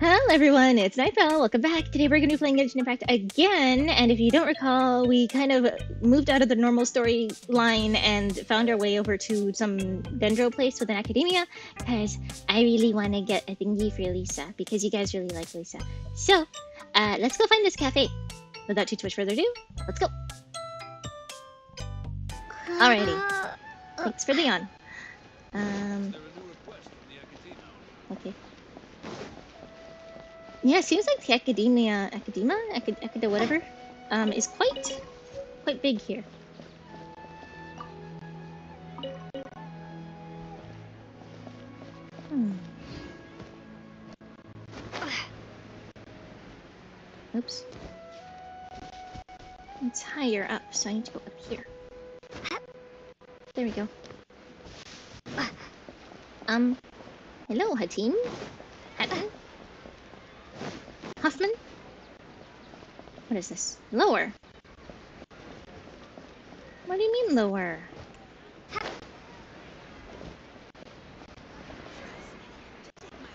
Hello everyone, it's Nytbelle. Welcome back. Today we're going to be playing Genshin Impact again, and if you don't recall, we kind of moved out of the normal storyline and found our way over to some dendro place within Akademiya, because I really want to get a thingy for Lisa, because you guys really like Lisa. So, let's go find this cafe. Without too much further ado, let's go. Alrighty. Thanks for the on. Okay. Yeah, seems like the Akademiya, whatever, is quite big here. Oops. It's higher up, so I need to go up here. There we go. Hello, Hatim. Huffman? What is this? Lower? What do you mean lower?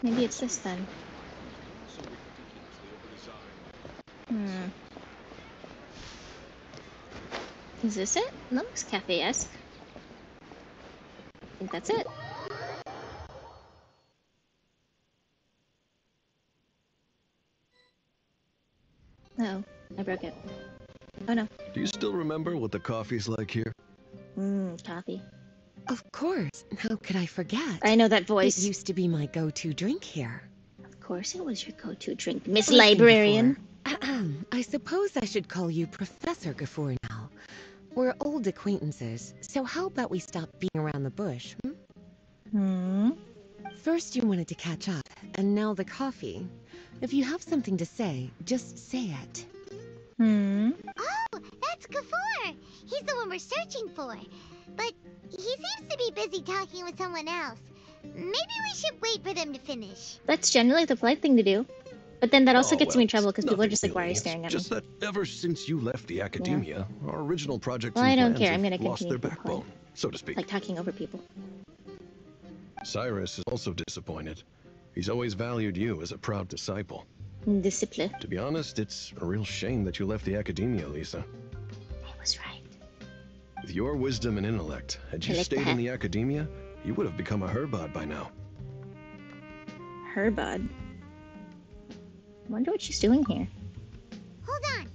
Maybe it's this then. Is this it? That looks cafe-esque. I think that's it. Uh-oh, I broke it. Oh no. Do you still remember what the coffee's like here? Coffee. Of course. How could I forget? I know that voice. It used to be my go-to drink here. Of course it was your go-to drink, Miss Librarian. I suppose I should call you Professor Gafour now. We're old acquaintances, so how about we stop being around the bush, First you wanted to catch up, and now the coffee. If you have something to say, just say it. Oh, that's Gafour! He's the one we're searching for. But he seems to be busy talking with someone else. Maybe we should wait for them to finish. That's generally the polite thing to do. But then that also gets me in trouble because people are just like, why are you staring at me? Just that ever since you left the Akademiya, our original projects and plans have lost their backbone, so to speak. Like talking over people. Cyrus is also disappointed. He's always valued you as a proud disciple. Disciple. To be honest, it's a real shame that you left the Akademiya, Lisa. I was right. With your wisdom and intellect, had you stayed in the Akademiya, you would have become a Herbad by now. Herbad? Wonder what she's doing here. Hold on.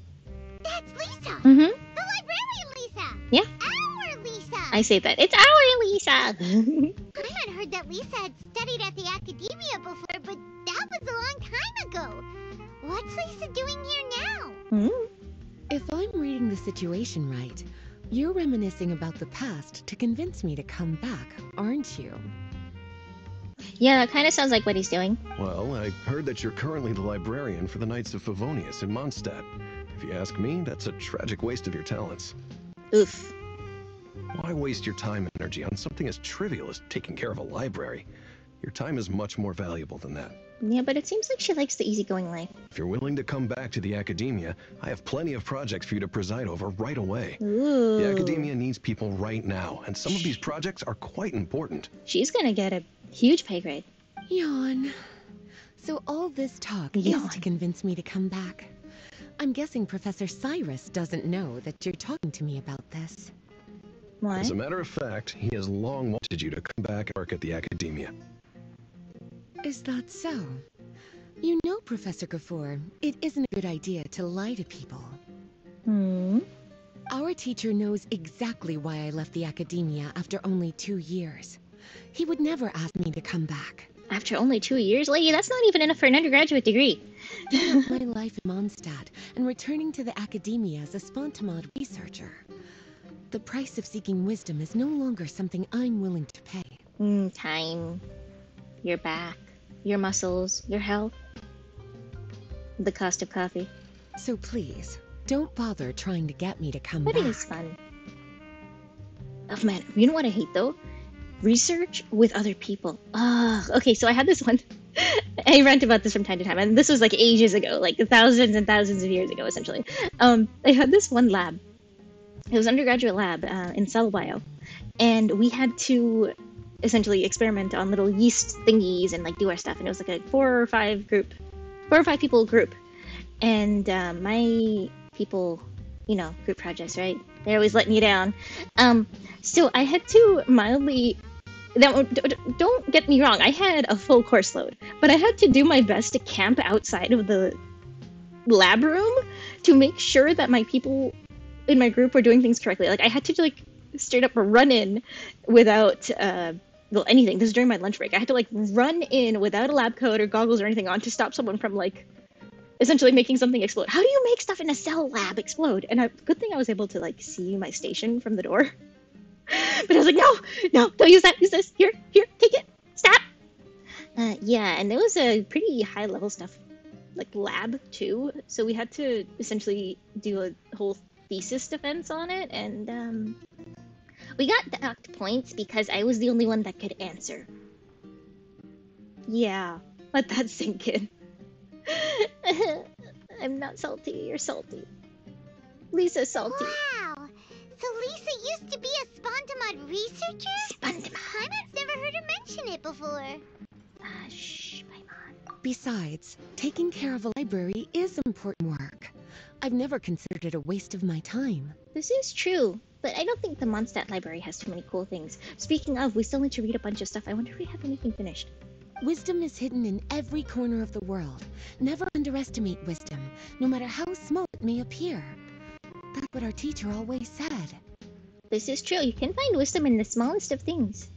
That's Lisa! The librarian Lisa! Yeah. Our Lisa! I say that. It's our Lisa! I had heard that Lisa had studied at the Akademiya before, but that was a long time ago. What's Lisa doing here now? If I'm reading the situation right, you're reminiscing about the past to convince me to come back, aren't you? Yeah, that kind of sounds like what he's doing. Well, I heard that you're currently the librarian for the Knights of Favonius in Mondstadt. If you ask me, that's a tragic waste of your talents. Oof. Why waste your time and energy on something as trivial as taking care of a library? Your time is much more valuable than that. Yeah, but it seems like she likes the easygoing life. If you're willing to come back to the Akademiya, I have plenty of projects for you to preside over right away. Ooh. The Akademiya needs people right now, and some of these projects are quite important. She's gonna get a huge pay grade. Yawn. So all this talk is to convince me to come back. I'm guessing Professor Cyrus doesn't know that you're talking to me about this. Why? As a matter of fact, he has long wanted you to come back and work at the Akademiya. Is that so? You know, Professor Gafour, it isn't a good idea to lie to people. Our teacher knows exactly why I left the Akademiya after only 2 years. He would never ask me to come back. After only 2 years? Lady, that's not even enough for an undergraduate degree. My life in Mondstadt and returning to the Akademiya as a Spantamad researcher. The price of seeking wisdom is no longer something I'm willing to pay. Time. Your back. Your muscles. Your health. The cost of coffee. So please, don't bother trying to get me to come back. But it is fun. Oh man, you know what I hate though? Research with other people. Ugh. Okay, so I had this one. I rant about this from time to time. And this was like ages ago. Like thousands and thousands of years ago, essentially. I had this one lab. It was an undergraduate lab in cell bio, and we had to essentially experiment on little yeast thingies and like do our stuff. And it was like a 4 or 5 group 4 or 5 people group, and my people, you know, group projects, right? They always let me down. So I had to mildly. Now, don't get me wrong, I had a full course load, but I had to do my best to camp outside of the lab room to make sure that my people in my group were doing things correctly. Like, I had to, like, straight up run in without, well, anything. This is during my lunch break. I had to, like, run in without a lab coat or goggles or anything on to stop someone from, like, essentially making something explode. How do you make stuff in a cell lab explode? And good thing I was able to, like, see my station from the door. But I was like, no, don't use that, use this, here, take it, stop! Yeah, and there was a pretty high-level stuff, like, lab, too, so we had to essentially do a whole thesis defense on it, and, we got docked points because I was the only one that could answer. Yeah, let that sink in. I'm not salty, you're salty. Lisa's salty. Wow! So Lisa used to be a Spantamad researcher? Spantamad. Paimon's never heard her mention it before. Shh, Paimon. Besides, taking care of a library is important work. I've never considered it a waste of my time. This is true, but I don't think the Mondstadt library has too many cool things. Speaking of, we still need to read a bunch of stuff. I wonder if we have anything finished. Wisdom is hidden in every corner of the world. Never underestimate wisdom, no matter how small it may appear. That's what our teacher always said. This is true. You can find wisdom in the smallest of things.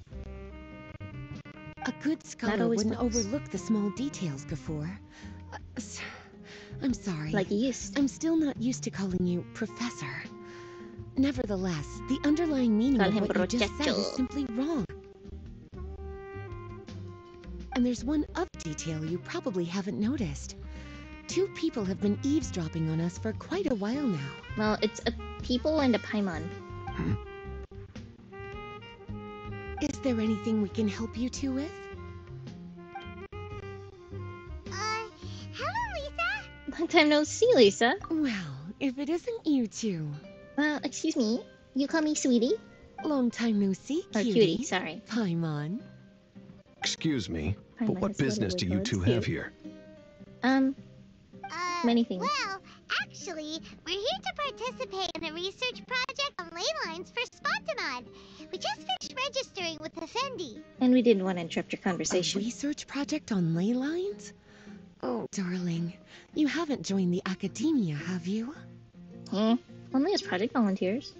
A good scholar wouldn't overlook the small details, Gafour. I'm sorry. Like you used. I'm still not used to calling you Professor. Nevertheless, the underlying meaning of what you just said is simply wrong. And there's one other detail you probably haven't noticed. 2 people have been eavesdropping on us for quite a while now. Well, it's a people and a Paimon. Hmm. Is there anything we can help you two with? Hello, Lisa! Long time no see, Lisa. Well, if it isn't you two. Excuse me. You call me Sweetie? Long time no see, Cutie. Or Cutie, sorry. Paimon. Excuse me, Paimon, but what business do you two have here? Many things. Well, actually, we're here to participate in a research project on ley lines for Spantamad. We just finished registering with Effendi. And we didn't want to interrupt your conversation. A research project on ley lines? Oh, darling. You haven't joined the Akademiya, have you? Hmm. Only as project volunteers.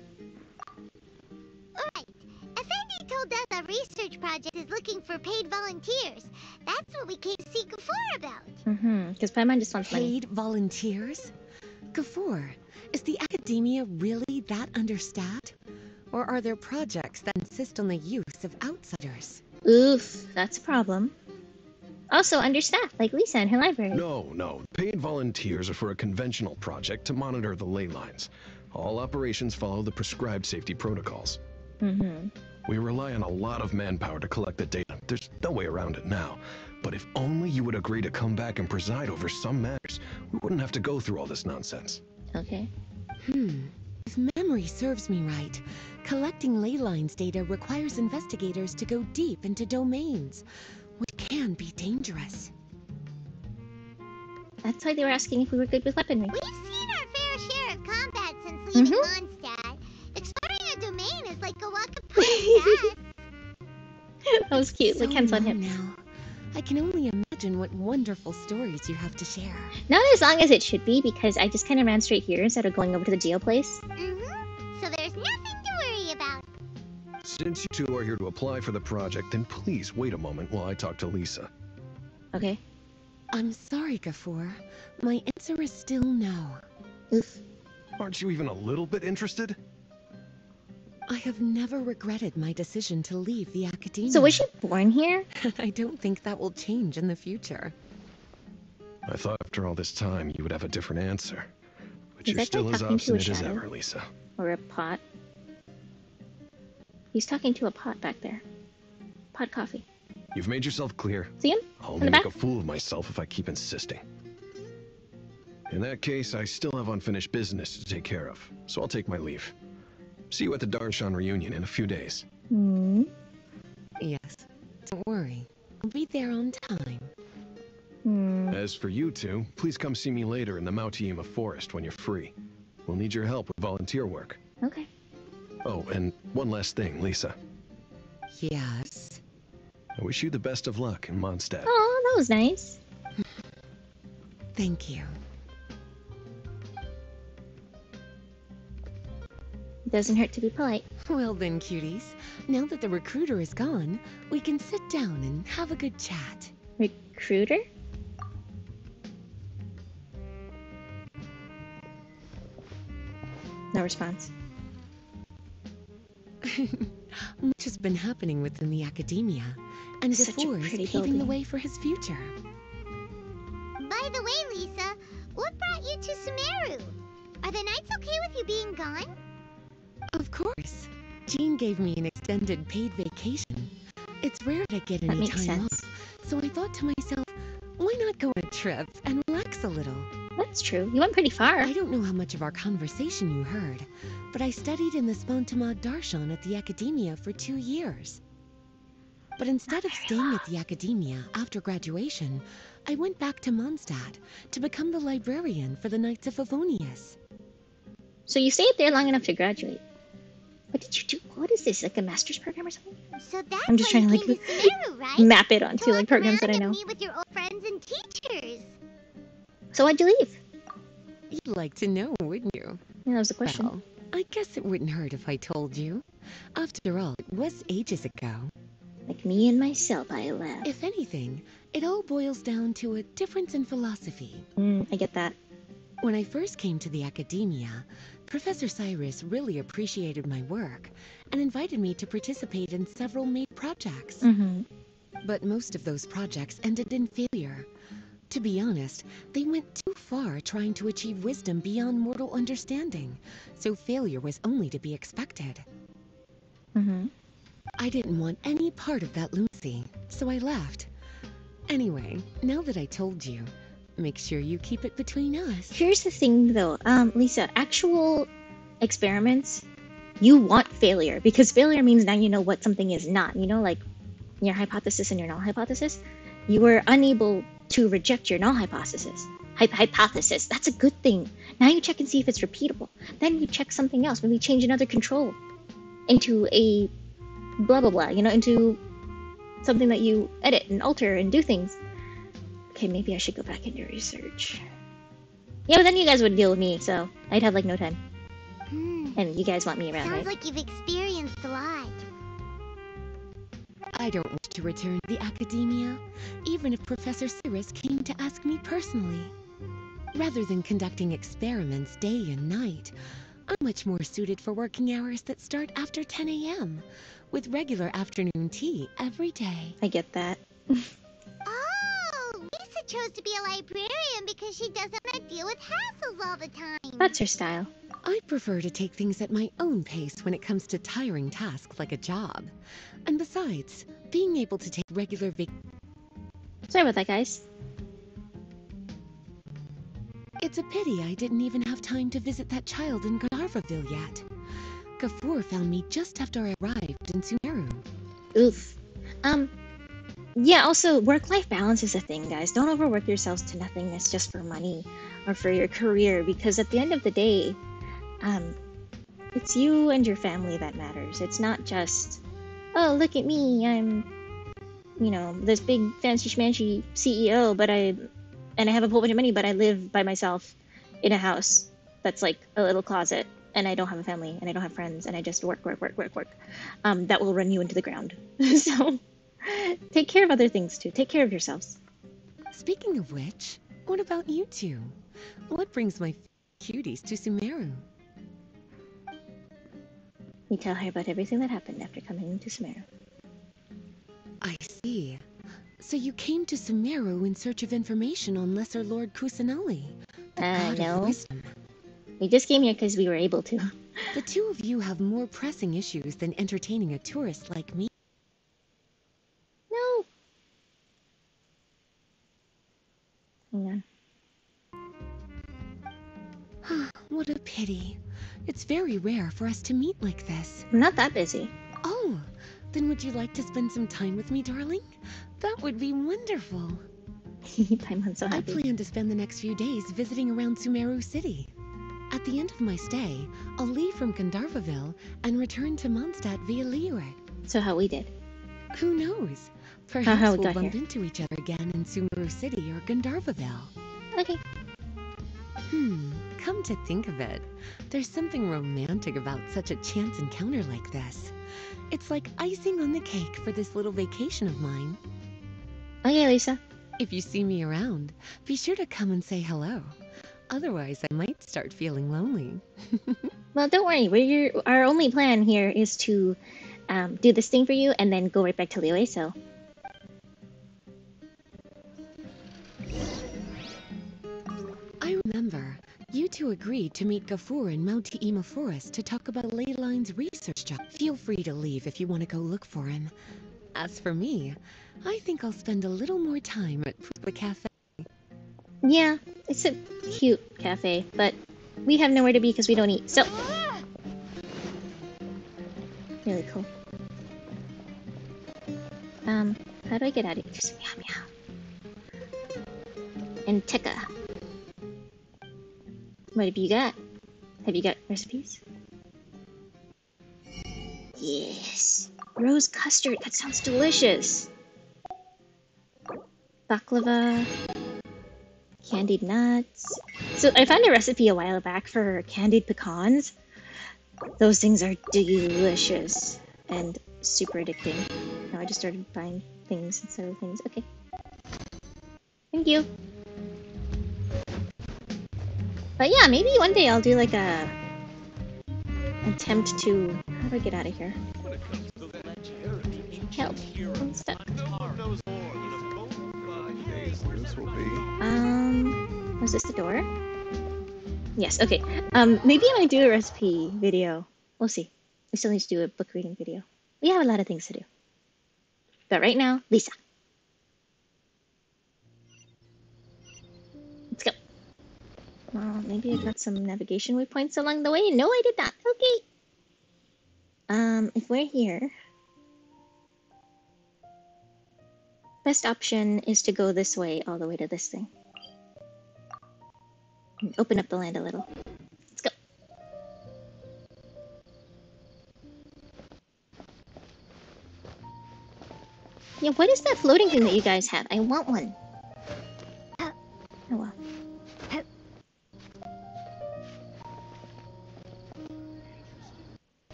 Alright. Effendi told us our research project is looking for paid volunteers. That's what we came to see Gafour about. Mm-hmm, because Paimon just wants money. Paid volunteers? Gafour, is the Akademiya really that understaffed? Or are there projects that insist on the use of outsiders? Oof, that's a problem. Also understaffed, like Lisa and her library. No. Paid volunteers are for a conventional project to monitor the ley lines. All operations follow the prescribed safety protocols. Mm-hmm. We rely on a lot of manpower to collect the data. There's no way around it now. But if only you would agree to come back and preside over some matters, we wouldn't have to go through all this nonsense. Okay. If memory serves me right, collecting ley lines data requires investigators to go deep into domains, which can be dangerous. That's why they were asking if we were good with weaponry. We've seen our fair share of combat since leaving Mondstadt. Exploring a domain is like a walk upon the path. That was cute. So like hands on him. Now. I can only imagine what wonderful stories you have to share. Not as long as it should be, because I just kind of ran straight here instead of going over to the Geo place. So there's nothing to worry about. Since you two are here to apply for the project, then please wait a moment while I talk to Lisa. Okay. I'm sorry, Gafour. My answer is still no. Oof. Aren't you even a little bit interested? I have never regretted my decision to leave the Academia. So was she born here? I don't think that will change in the future. I thought after all this time you would have a different answer. But you're still as obstinate as ever, Lisa. Or a pot. He's talking to a pot back there. Pot coffee. You've made yourself clear. See him? I'll make a fool of myself if I keep insisting. In that case, I still have unfinished business to take care of, so I'll take my leave. See you at the Darshan reunion in a few days. Yes. Don't worry. I'll be there on time. As for you two, please come see me later in the Mawtiyima Forest when you're free. We'll need your help with volunteer work. Okay. Oh, and one last thing, Lisa. Yes? I wish you the best of luck in Mondstadt. Oh, that was nice. Thank you. It doesn't hurt to be polite. Well then, cuties. Now that the recruiter is gone, we can sit down and have a good chat. Recruiter? No response. Much has been happening within the Akademiya, and Gafour is paving the way for his future. By the way, Lisa, what brought you to Sumeru? Are the knights okay with you being gone? Of course. Jean gave me an extended paid vacation. It's rare to get any time off, so I thought to myself, why not go on a trip and relax a little? That's true. You went pretty far. I don't know how much of our conversation you heard, but I studied in the Spantamad Darshan at the Akademiya for 2 years. But instead of staying at the Akademiya after graduation, I went back to Mondstadt to become the librarian for the Knights of Favonius. So you stayed there long enough to graduate. What did you do? What is this? Like a master's program or something? So that's I'm just trying to like Sumeru, right? Map it onto like programs that I know. Meet with your old friends and teachers. So why'd you leave? You'd like to know, wouldn't you? Yeah, that was the question. Well, I guess it wouldn't hurt if I told you. After all, it was ages ago. Like me and myself, I left. If anything, it all boils down to a difference in philosophy. I get that. When I first came to the Akademiya, Professor Cyrus really appreciated my work and invited me to participate in several made projects. But most of those projects ended in failure. To be honest, they went too far trying to achieve wisdom beyond mortal understanding, so failure was only to be expected. I didn't want any part of that lunacy, so I left. Anyway, now that I told you, make sure you keep it between us. Here's the thing though, Lisa, actual experiments, you want failure, because failure means now you know what something is not. You know, like your hypothesis and your null hypothesis. You were unable to reject your null hypothesis. Hypothesis, that's a good thing. Now you check and see if it's repeatable. Then you check something else, maybe change another control into a blah blah blah, you know, into something that you edit and alter and do things. Okay, maybe I should go back into research. Yeah, but then you guys would deal with me, so I'd have like no time. And you guys want me around, right? Sounds like you've experienced a lot. I don't wish to return to the Akademiya, even if Professor Cyrus came to ask me personally. Rather than conducting experiments day and night, I'm much more suited for working hours that start after 10 a.m. with regular afternoon tea every day. I get that. Lisa chose to be a librarian because she doesn't want to deal with hassles all the time. That's her style. I prefer to take things at my own pace when it comes to tiring tasks like a job. And besides, being able to take regular Sorry about that, guys. It's a pity I didn't even have time to visit that child in Gandharva Ville yet. Gafour found me just after I arrived in Sumeru. Oof. Yeah, also, work-life balance is a thing, guys. Don't overwork yourselves to nothingness just for money or for your career, because at the end of the day, it's you and your family that matters. It's not just, oh, look at me, I'm, you know, this big fancy-schmancy CEO, but I have a whole bunch of money, but I live by myself in a house that's like a little closet, and I don't have a family, and I don't have friends, and I just work. That will run you into the ground. So, take care of other things too. Take care of yourselves. Speaking of which, what about you two? What brings my cuties to Sumeru? We tell her about everything that happened after coming to Sumeru. I see. So you came to Sumeru in search of information on Lesser Lord Kusanali, the god of wisdom. We just came here because we were able to. The two of you have more pressing issues than entertaining a tourist like me. No. Hang on. What a pity. It's very rare for us to meet like this. I'm not that busy. Oh, then would you like to spend some time with me, darling? That would be wonderful. Paimon's so happy. I plan to spend the next few days visiting around Sumeru City. At the end of my stay, I'll leave from Gandharva Ville and return to Mondstadt via Liyue. So how we did. Who knows? Perhaps we'll bump into each other again in Sumeru City or Gandharva Ville. Okay. Come to think of it, there's something romantic about such a chance encounter like this. It's like icing on the cake for this little vacation of mine. Okay, Lisa. If you see me around, be sure to come and say hello. Otherwise, I might start feeling lonely. Well, don't worry. Our only plan here is to do this thing for you and then go right back to Liyue, so... I remember, you two agreed to meet Gafour in Mawtiyima Forest to talk about Leyline's research job. Feel free to leave if you want to go look for him. As for me, I think I'll spend a little more time at the cafe. Yeah, it's a cute cafe, but we have nowhere to be because we don't eat, so... Really cool. How do I get out of here? Just meow meow. And Tekka. What have you got? Have you got recipes? Yes. Rose custard, that sounds delicious. Baklava. Candied nuts. So I found a recipe a while back for candied pecans. Those things are delicious and super addicting. Now I just started buying things instead of things. Okay. Thank you. But yeah, maybe one day I'll do like a attempt to... How do I get out of here? Help. I'm stuck. This will be... was this the door? Yes, okay. Maybe I might do a recipe video. We'll see. I still need to do a book reading video. We have a lot of things to do. But right now, Lisa. Let's go. Well, maybe I got some navigation waypoints along the way. No, I did not. Okay. If we're here... Best option is to go this way, all the way to this thing. And open up the land a little. Let's go. Yeah, what is that floating thing that you guys have? I want one. Oh well.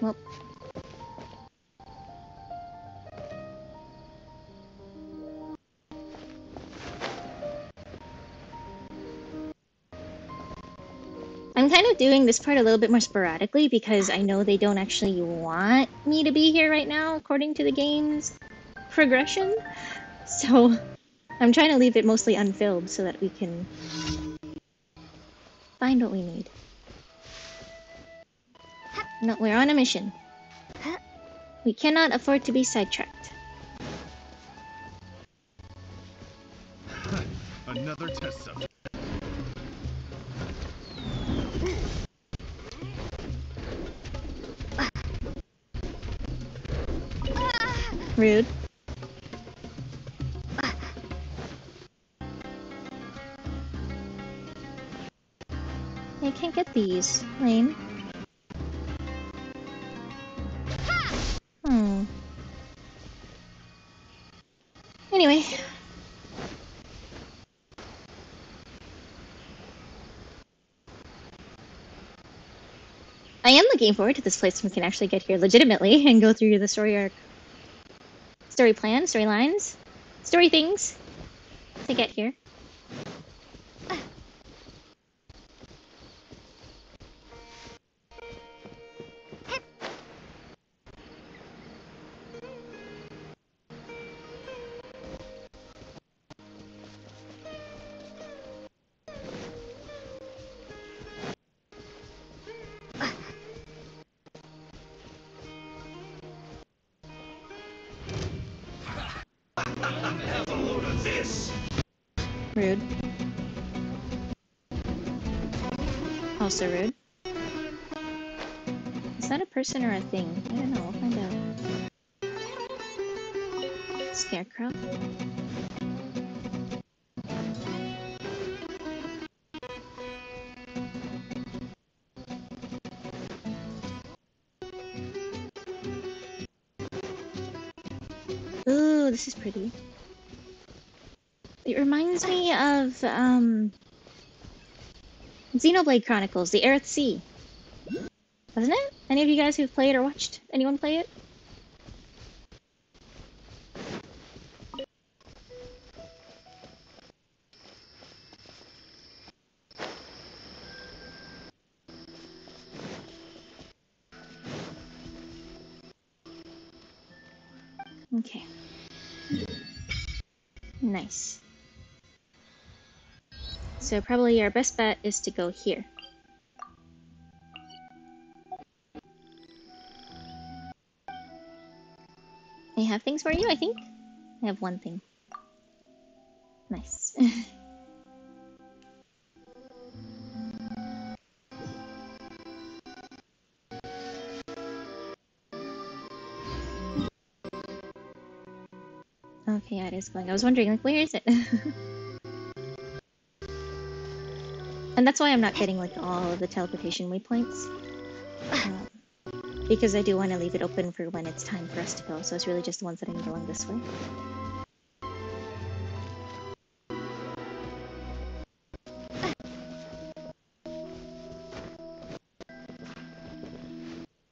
Well. I'm kind of doing this part a little bit more sporadically because I know they don't actually want me to be here right now according to the game's progression. So I'm trying to leave it mostly unfilled so that we can find what we need. No, we're on a mission. We cannot afford to be sidetracked. Another test subject. Rude. I can't get these. Lame. Anyway. I am looking forward to this place when we can actually get here legitimately and go through the story arc. Story plan, storylines, story things to get here. Rude. Also rude. Is Is that a person or a thing? I don't know, we'll find out. Scarecrow? Ooh, this is pretty. It reminds me of, Xenoblade Chronicles, the Earthsea. Wasn't it? Any of you guys who've played or watched anyone play it? Okay. Nice. So probably our best bet is to go here. I have things for you, I think? I have one thing. Nice. Okay, yeah, it is going. I was wondering, like, where is it? And that's why I'm not getting, like, all of the teleportation waypoints. Because I do want to leave it open for when it's time for us to go, so it's really just the ones that I'm going this way.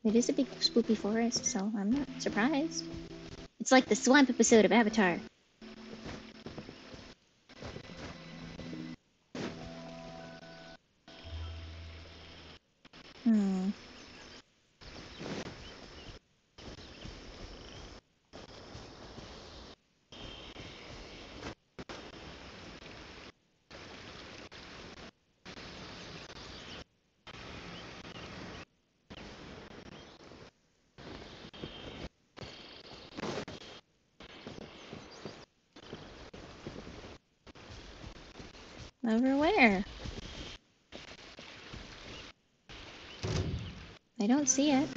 It is a big spooky forest, so I'm not surprised. It's like the swamp episode of Avatar. Over where? I don't see it.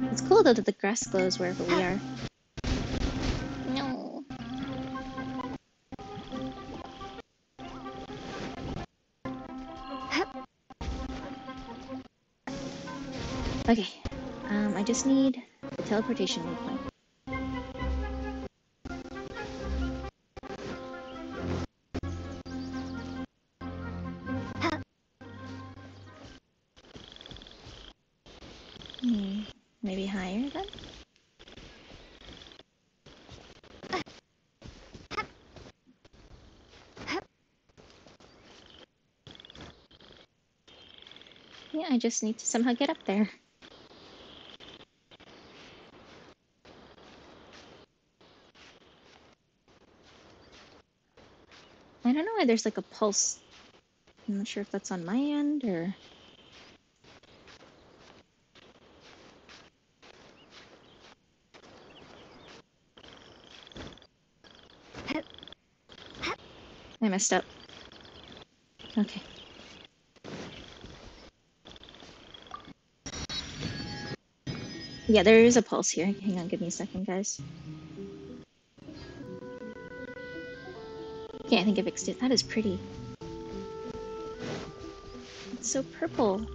It's cool though that the grass glows wherever we are. No. Okay. I just need the teleportation movement. I just need to somehow get up there. I don't know why there's like a pulse. I'm not sure if that's on my end or... I messed up. Okay. Yeah, there is a pulse here. Hang on, give me a second, guys. Okay, I think I fixed it. That is pretty. It's so purple.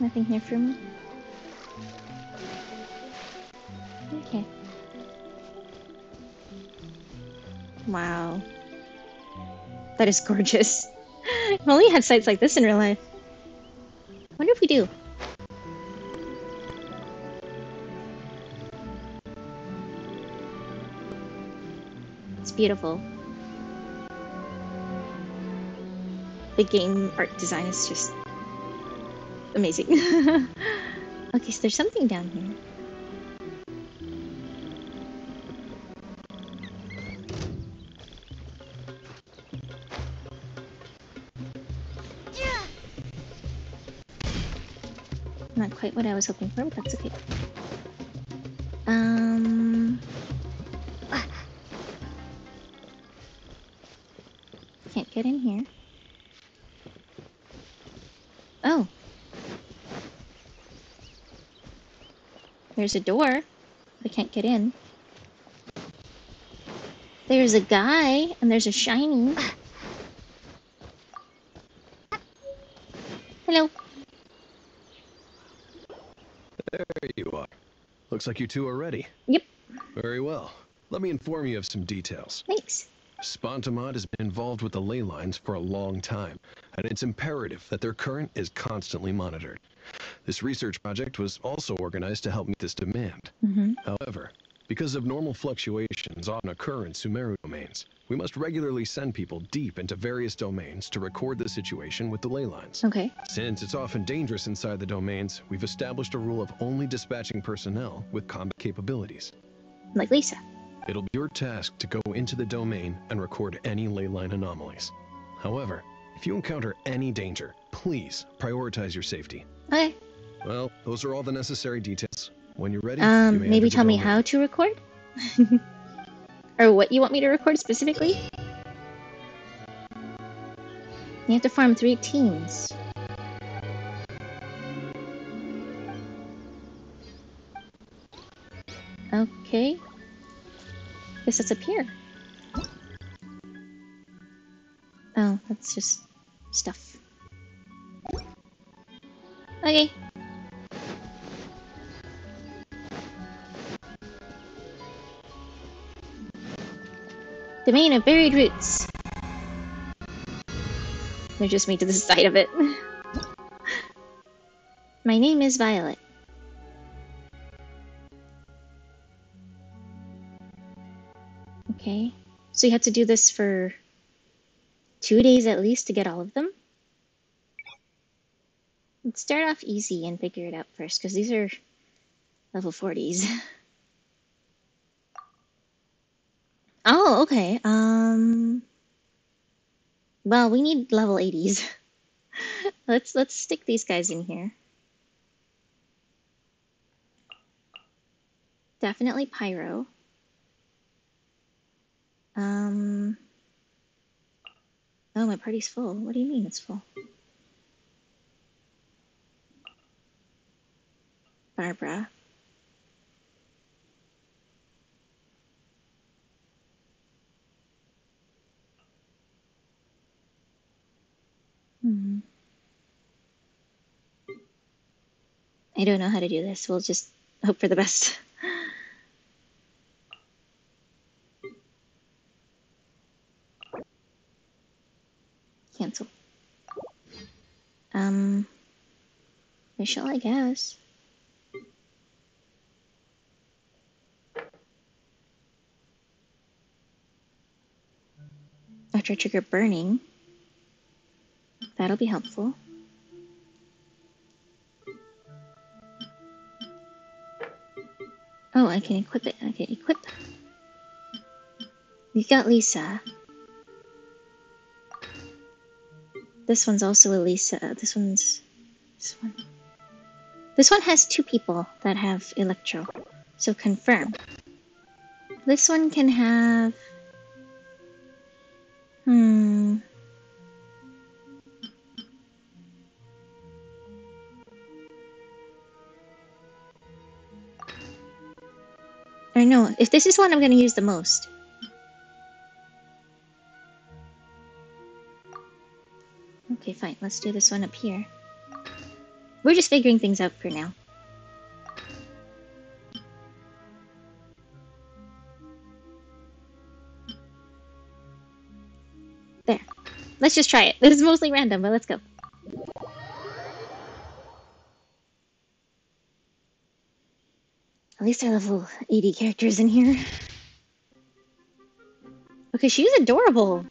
Nothing here for me. Okay. Wow. That is gorgeous. I've only had sights like this in real life. I wonder if we do. It's beautiful. The game art design is just amazing. Okay, so there's something down here. Not quite what I was hoping for, but that's okay. Can't get in here. Oh. There's a door. I can't get in. There's a guy, and there's a shiny. Hello. There you are. Looks like you two are ready. Yep. Very well. Let me inform you of some details. Thanks. Spantamad has been involved with the ley lines for a long time, and it's imperative that their current is constantly monitored. This research project was also organized to help meet this demand. Mm-hmm. However, because of normal fluctuations often occur in Sumeru domains, we must regularly send people deep into various domains to record the situation with the ley lines. Okay. Since it's often dangerous inside the domains, we've established a rule of only dispatching personnel with combat capabilities. Like Lisa. It'll be your task to go into the domain and record any ley line anomalies. However, if you encounter any danger, please prioritize your safety. Okay. Well, those are all the necessary details. When you're ready, you may maybe tell me how to record? Or what you want me to record specifically? You have to farm 3 teams. Okay. Guess it's up here. Oh, that's just stuff. Okay. Domain of Buried Roots. They're just me to the side of it. My name is Violet. Okay, so you have to do this for 2 days at least to get all of them? Let's start off easy and figure it out first, because these are level 40s. Oh, okay. Well, we need level 80s. Let's stick these guys in here. Definitely Pyro. Oh, my party's full. What do you mean it's full? Barbara. Hmm. I don't know how to do this. We'll just hope for the best. Cancel. Michelle, I guess. After I trigger burning, that'll be helpful. Oh, I can equip it. I can equip. We got Lisa. This one's also a Lisa. This one. This one has 2 people that have Electro, so confirm. This one can have... Or no, if this is one I'm gonna use the most. Okay, fine. Let's do this one up here. We're just figuring things out for now. There. Let's just try it. This is mostly random, but let's go. At least there are level 80 characters in here. Okay, she's adorable.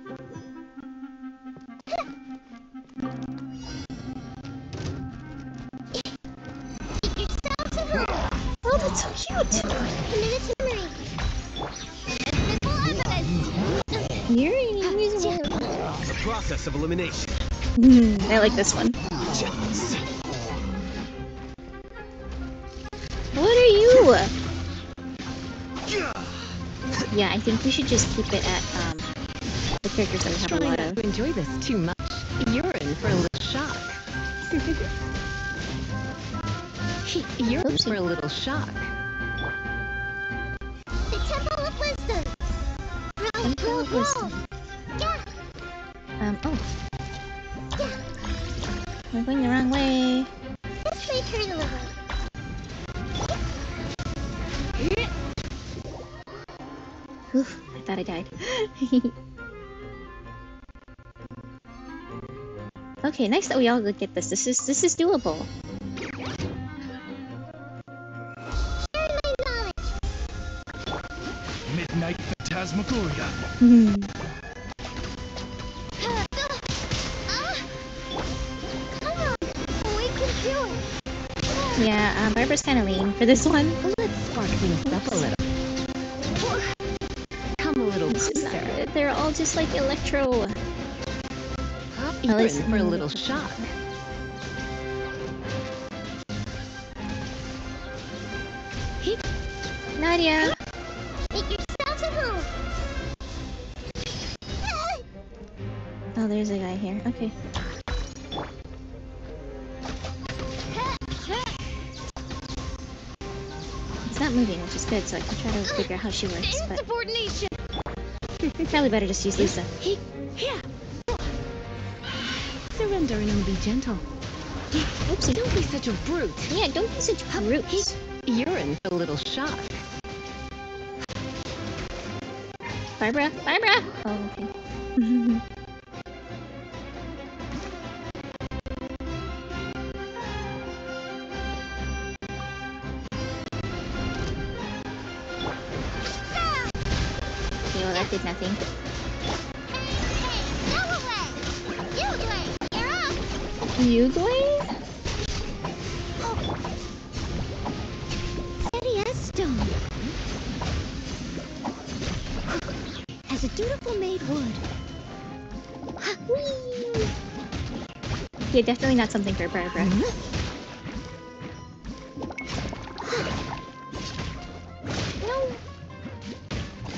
Of elimination. I like this one. What are you? Yeah, I think we should just keep it at the characters that we have a lot of. To enjoy this too much. You're in for a little shock. You're in for a little shock. The Temple of Wisdom. Temple of Wisdom. Yeah. Oh. Yeah. We're going the wrong way. This way, turn a little. Oof, I thought I died. Okay, next that we all look at this. This is doable. Share my knowledge. Midnight Phantasmagoria. Come on, we can do it. Yeah, Barbara's kind of lean for this one. Let's spark things up a little. This is not good. They're all just like electro. At least for a little shock. Nadia. Make yourselves at home. Oh, there's a guy here. Okay. It's not moving, which is good, so I can try to figure out how she works. But probably better just use Lisa. Surrender and be gentle. Oopsie. Don't be such a brute. Yeah, don't be such a brute. You're in a little shock. Barbara? Barbara! Oh, okay. Did nothing. Hey, you glaze? Steady as stone. As a dutiful maid would. Whee! Yeah, definitely not something for Barbara.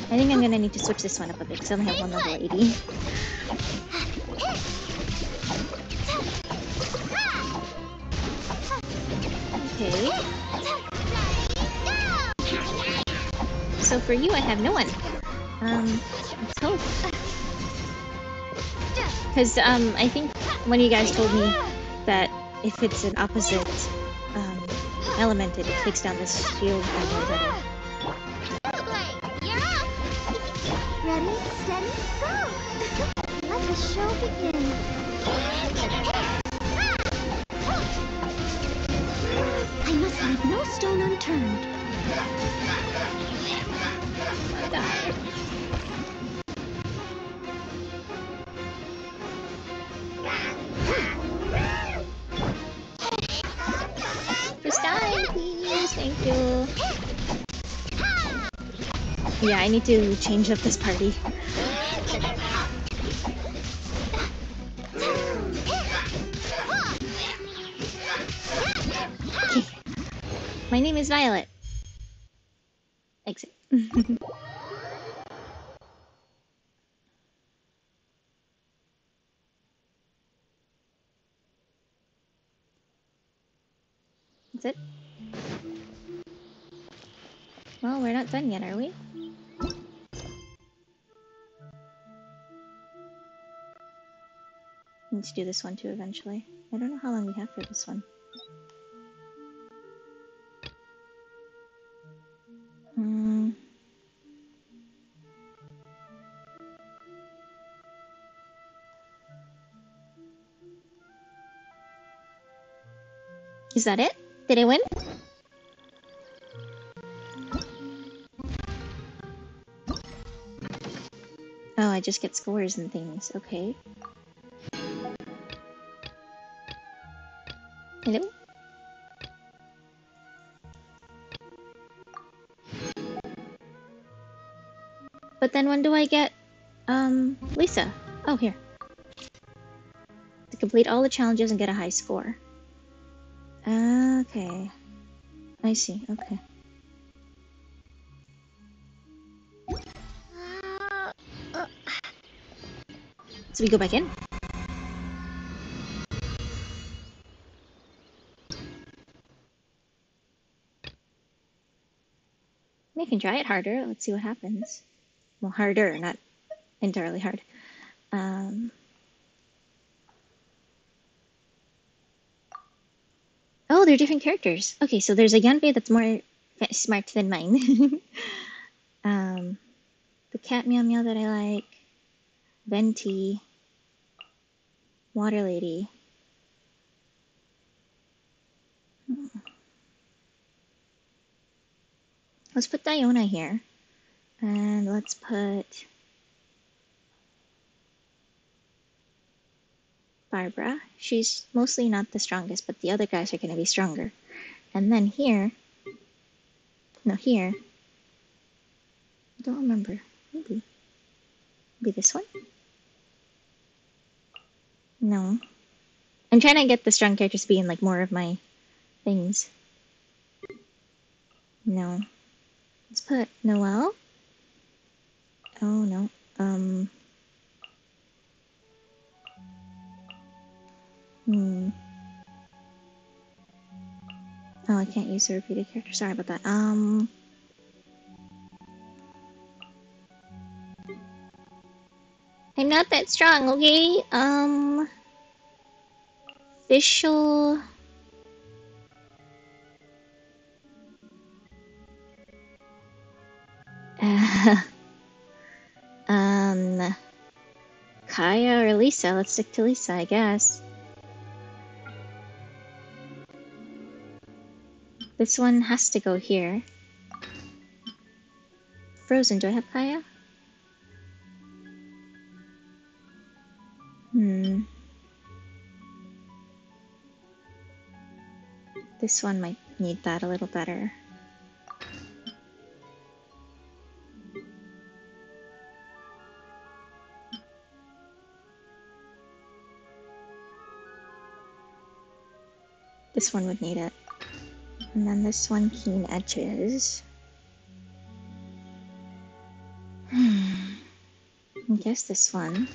I think I'm gonna need to switch this one up a bit because I only have one level 80. Okay. So for you, I have no one. Let's hope. Because I think one of you guys told me that if it's an opposite element, it takes down this shield and whatever. Show begin. I must leave no stone unturned. Die. Just die, please. Thank you. Yeah, I need to change up this party. My name is Violet. Exit. That's it. Well, we're not done yet, are we? Need to do this one too eventually. I don't know how long we have for this one. Is that it? Did I win? Oh, I just get scores and things. Okay. Hello? But then when do I get, Lisa? Oh, here. To complete all the challenges and get a high score. Okay. I see, okay. So we go back in. We can try it harder. Let's see what happens. Well, harder, not entirely hard. Oh, they're different characters. Okay, so there's a Yanfei that's more smart than mine. The cat meow meow that I like. Venti. Water lady. Let's put Diona here. And let's put Barbara. She's mostly not the strongest, but the other guys are going to be stronger. And then here. No, here. I don't remember. Maybe. Maybe this one? No. I'm trying to get the strong characters to be in like more of my things. No. Let's put Noelle. Oh no. Oh, I can't use the repeated character. Sorry about that. I'm not that strong, okay? Official. Kaeya or Lisa? Let's stick to Lisa, I guess. This one has to go here. Frozen, do I have Kaeya? This one might need that a little better. This one would need it. And then this one, keen edges. I guess this one.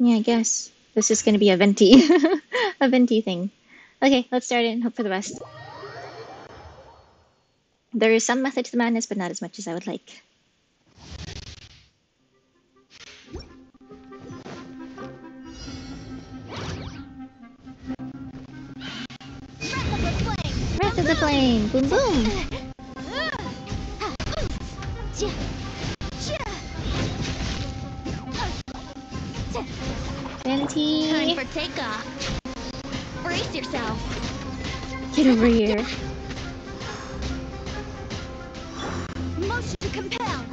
Yeah, I guess this is going to be a Venti. A Venti thing. Okay, let's start it and hope for the best. There is some method to the madness, but not as much as I would like. Wrath of the Flame! Boom boom! Time for takeoff. Brace yourself. Get over here. Motion to compel.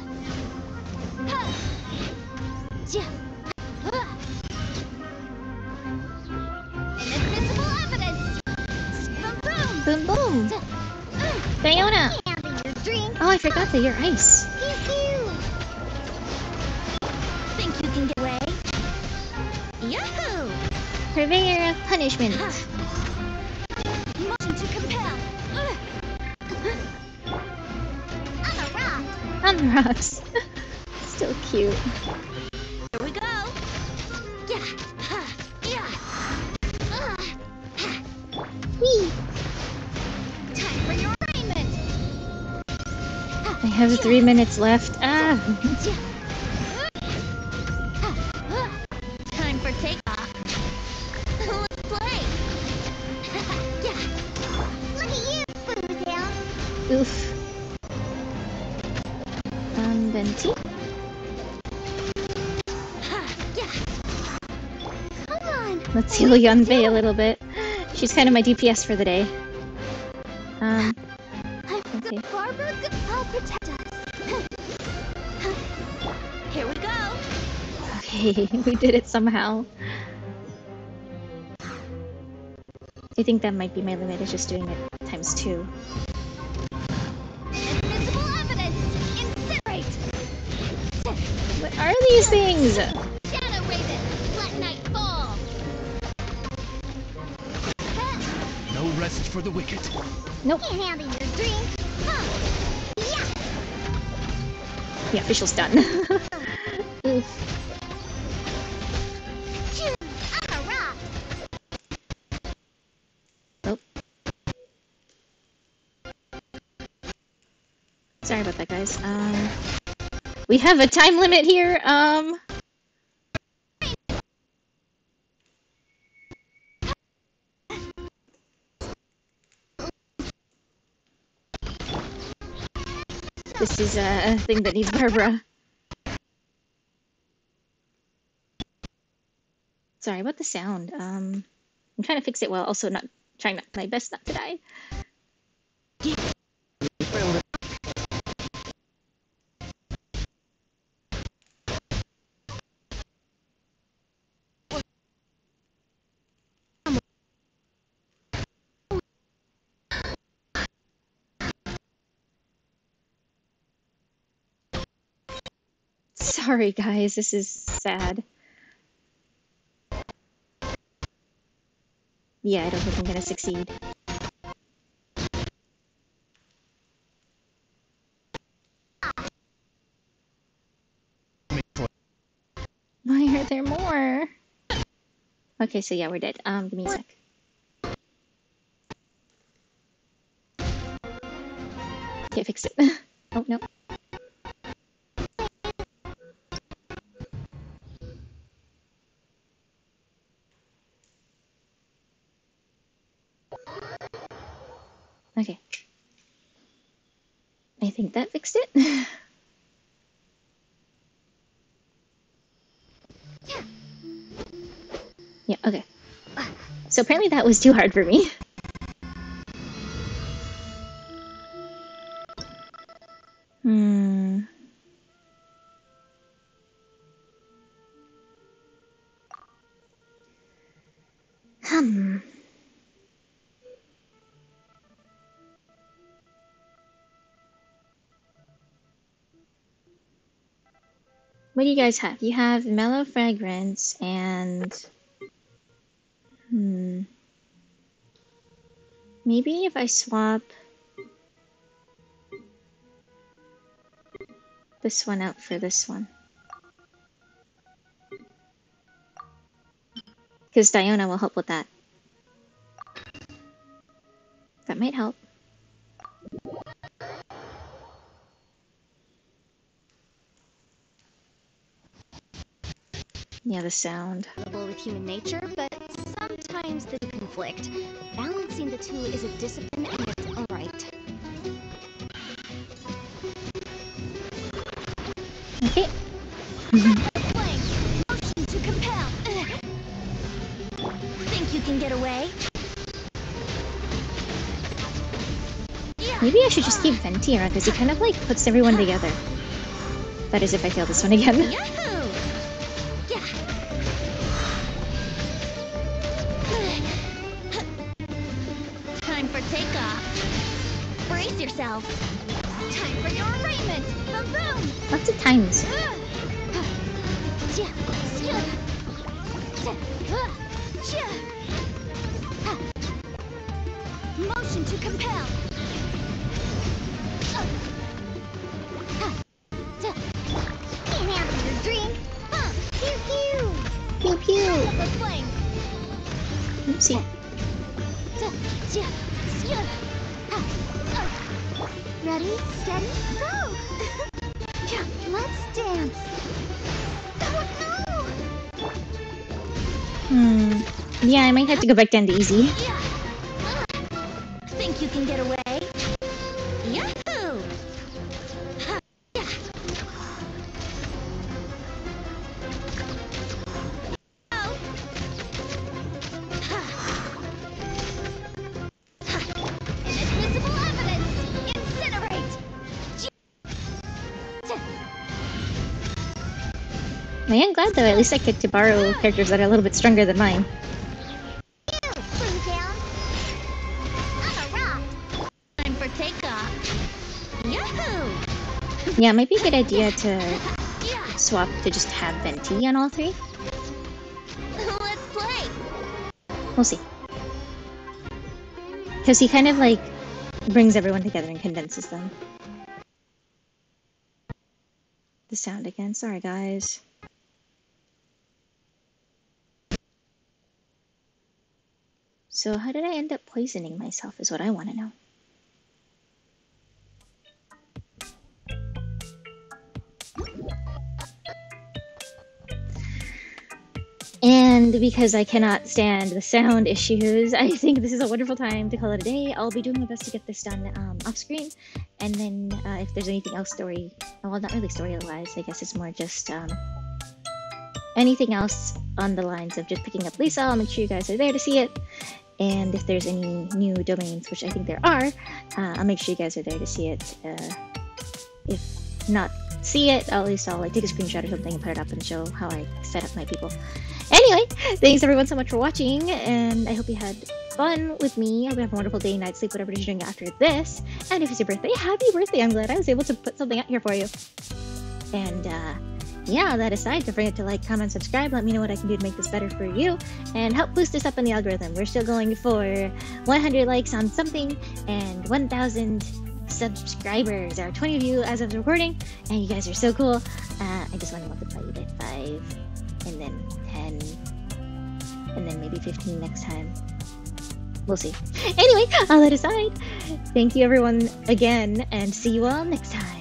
Inadmissible evidence. Boom boom. Boom boom. Diona. Oh, I forgot that you're ice. Purveyor of punishment. Motion to compel. On the rocks. On the rocks. Still cute. Here we go. Yeah. Yeah. Whee. Time for your arraignment. I have 3 minutes left. Ah. Let's heal Yanfei a little bit. She's kind of my DPS for the day. Okay. Here we go. Okay, we did it somehow. I think that might be my limit, is just doing it ×2. What are these things? For the wicked. Nope. Can't handle your dream. Huh. Yeah. The official's done. Oh. Sorry about that, guys. We have a time limit here. This is a thing that needs Barbara. Sorry about the sound. I'm trying to fix it while also not trying my best not to die. Sorry guys, this is sad. Yeah, I don't think I'm gonna succeed. Why are there more? Okay, so yeah, we're dead. Give me a sec. Okay, fix it. Oh, no. Okay. I think that fixed it. Yeah, okay. So apparently that was too hard for me. What do you guys have? You have Mellow Fragrance and... Maybe if I swap... this one out for this one. Because Diona will help with that. That might help. Yeah, the sound. ...with human nature, but sometimes they conflict. Balancing the two is a discipline and it's all right. Okay. To compel. Think you can get away? Maybe I should just keep Venti around because he kind of like puts everyone together. That is if I fail this one again. Go back down to easy. Think you can get away? Yahoo! Inadmissible evidence. Incinerate. I am glad though. At least I get to borrow characters that are a little bit stronger than mine. Yeah, it might be a good idea to swap to just have Venti on all three. Let's play. We'll see. Because he kind of like brings everyone together and condenses them. the sound again. Sorry, guys. So how did I end up poisoning myself is what I want to know. And because I cannot stand the sound issues, I think this is a wonderful time to call it a day. I'll be doing my best to get this done off screen. And then if there's anything else story, well, not really story-wise, I guess it's more just anything else on the lines of just picking up Lisa, I'll make sure you guys are there to see it. And if there's any new domains, which I think there are, I'll make sure you guys are there to see it. If not see it, at least I'll like take a screenshot or something and put it up and show how I set up my people. Anyway, thanks everyone so much for watching, and I hope you had fun with me. I hope you have a wonderful day, night, sleep, whatever it is you're doing after this. And if it's your birthday, happy birthday! I'm glad I was able to put something out here for you. And yeah, that aside, don't forget to like, comment, subscribe. Let me know what I can do to make this better for you, and help boost this up in the algorithm. We're still going for 100 likes on something and 1,000 subscribers. There are 20 of you as of the recording, and you guys are so cool. I just want to multiply you by 5, and then 10, and then maybe 15 next time. We'll see. Anyway, all that aside, thank you everyone again, and see you all next time.